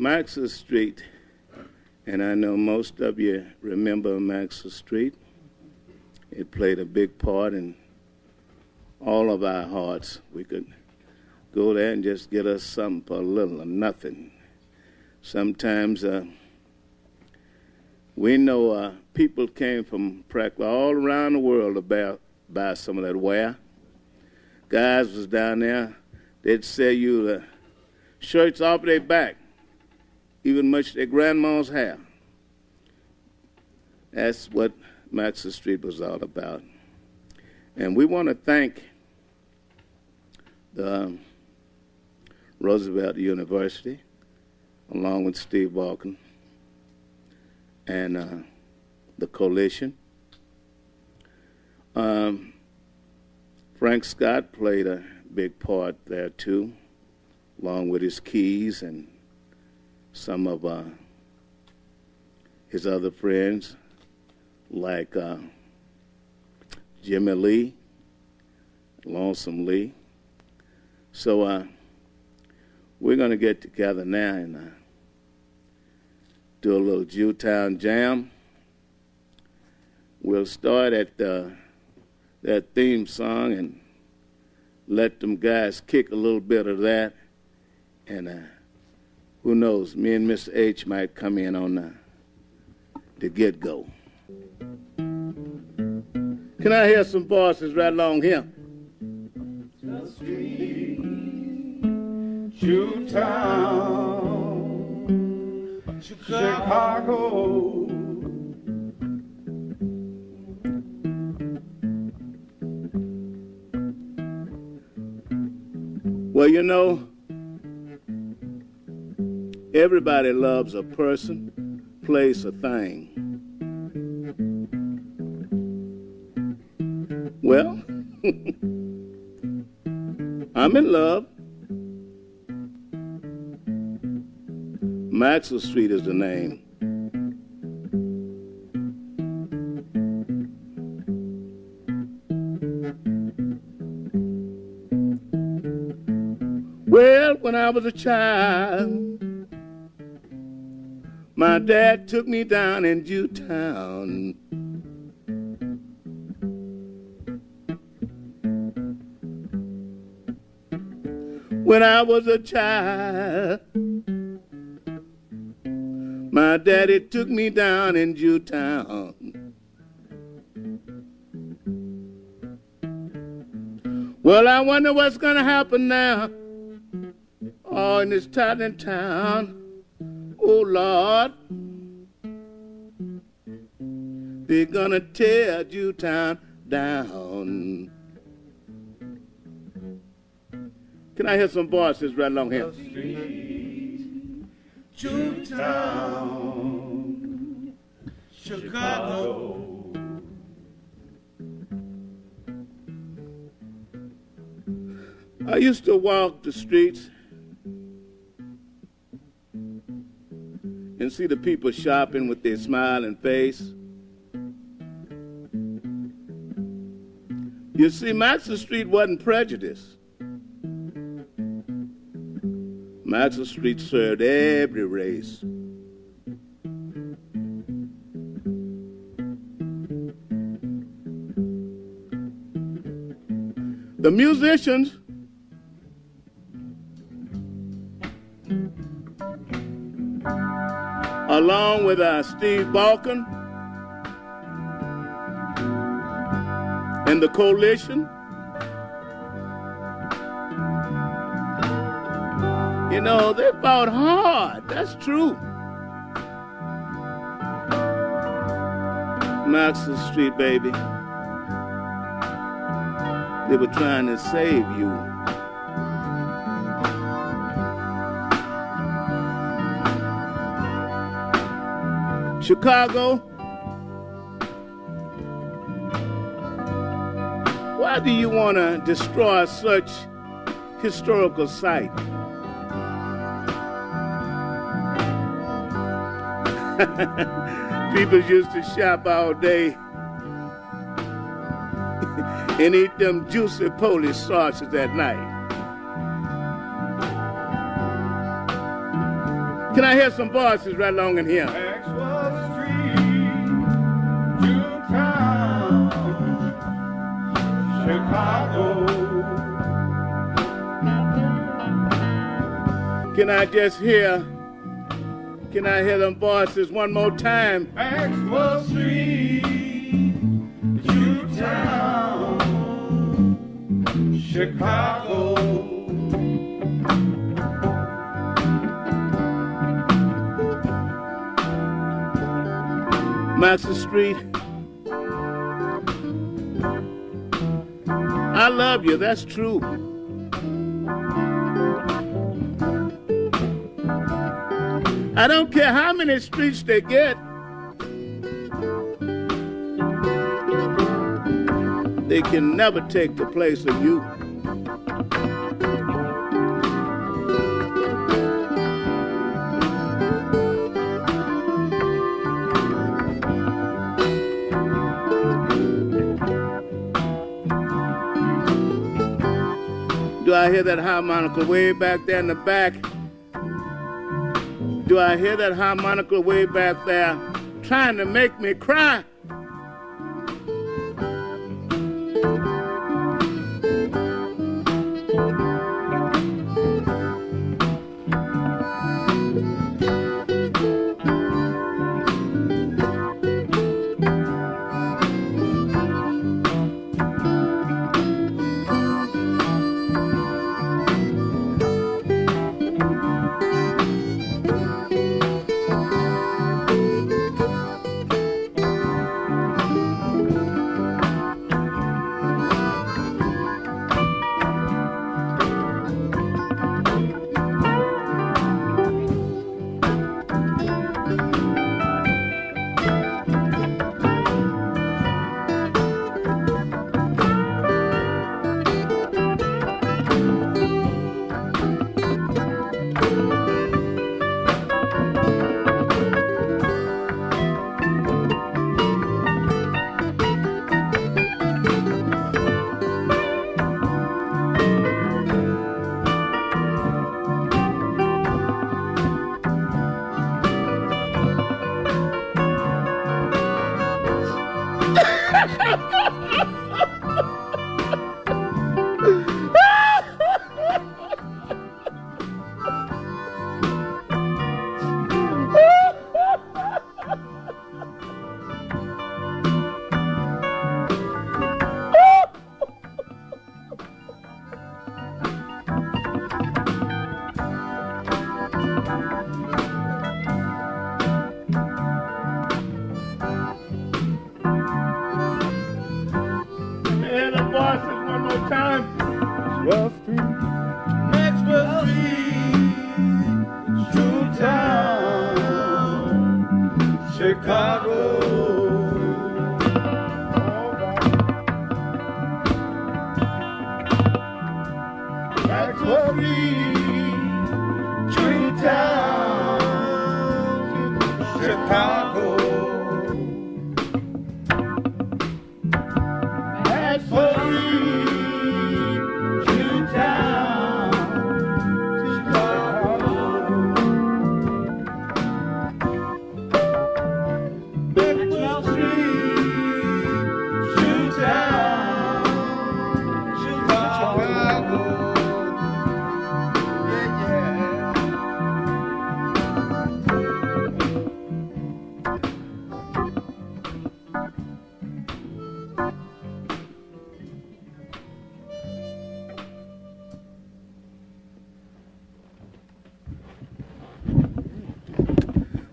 Maxwell Street, and I know most of you remember Maxwell Street. It played a big part in all of our hearts. We could go there and just get us something for a little or nothing. Sometimes we know people came from practically all around the world to buy some of that wear. Guys was down there, they'd sell you the shirts off their back, even much their grandma's hair. That's what Maxwell Street was all about. And we want to thank the Roosevelt University, along with Steve Balkin, and the Coalition. Frank Scott played a big part there too, along with his keys and some of his other friends, like Jimmy Lee, Lonesome Lee. So we're going to get together now and do a little Jewtown Jam. We'll start at that theme song and let them guys kick a little bit of that. And who knows, me and Mr. H might come in on the get-go. Can I hear some voices right along here? The street, Jewtown, Chicago. Well, you know, everybody loves a person, place, or thing. Well, I'm in love. Maxwell Street is the name. Well, when I was a child, my dad took me down in Jewtown. When I was a child, my daddy took me down in Jewtown. Well, I wonder what's going to happen now, oh, in this tight town. Oh, Lord, they're going to tear Jewtown down. Can I hear some voices right along here? The street, Jewtown, Chicago. I used to walk the streets and see the people shopping with their smiling face. You see, Maxwell Street wasn't prejudiced. Maxwell Street served every race. The musicians along with Steve Balkin and the Coalition, you know, they fought hard, that's true. Maxwell Street, baby, they were trying to save you. Chicago, why do you want to destroy such historical site? People used to shop all day and eat them juicy Polish sausages at night. Can I hear some voices right along in here? Maxwell Street, Jewtown, Chicago. Can I hear them voices one more time? Maxwell Street, Jewtown, Chicago. Maxwell Street, I love you, that's true. I don't care how many streets they get. They can never take the place of you. Do I hear that harmonica way back there in the back? Do I hear that harmonica way back there trying to make me cry?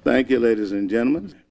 Thank you, ladies and gentlemen.